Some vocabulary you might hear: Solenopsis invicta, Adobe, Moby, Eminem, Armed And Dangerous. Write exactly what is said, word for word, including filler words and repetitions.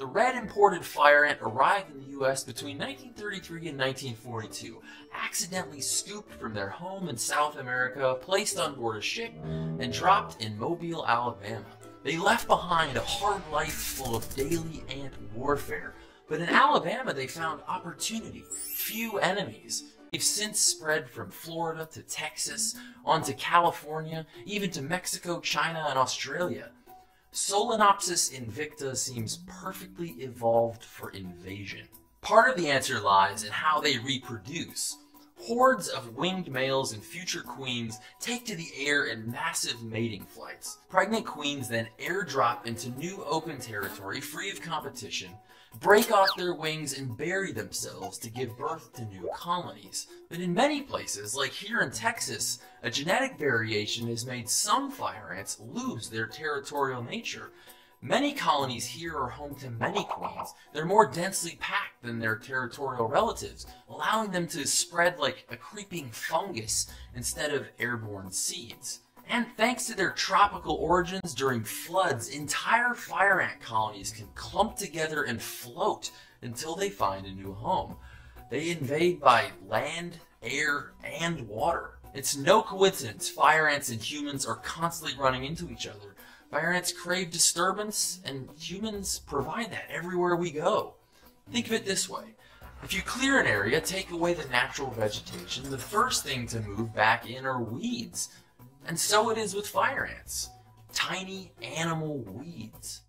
The red imported fire ant arrived in the U S between nineteen thirty-three and nineteen forty-two, accidentally scooped from their home in South America, placed on board a ship, and dropped in Mobile, Alabama. They left behind a hard life full of daily ant warfare, but in Alabama they found opportunity, few enemies. They've since spread from Florida to Texas, onto California, even to Mexico, China, and Australia. Solenopsis invicta seems perfectly evolved for invasion. Part of the answer lies in how they reproduce. Hordes of winged males and future queens take to the air in massive mating flights. Pregnant queens then airdrop into new open territory free of competition, break off their wings and bury themselves to give birth to new colonies. But in many places, like here in Texas, a genetic variation has made some fire ants lose their territorial nature. Many colonies here are home to many queens. They're more densely packed than their territorial relatives, allowing them to spread like a creeping fungus instead of airborne seeds. And thanks to their tropical origins during floods, entire fire ant colonies can clump together and float until they find a new home. They invade by land, air, and water. It's no coincidence fire ants and humans are constantly running into each other. Fire ants crave disturbance, and humans provide that everywhere we go. Think of it this way. If you clear an area, take away the natural vegetation, the first thing to move back in are weeds. And so it is with fire ants. Tiny animal weeds.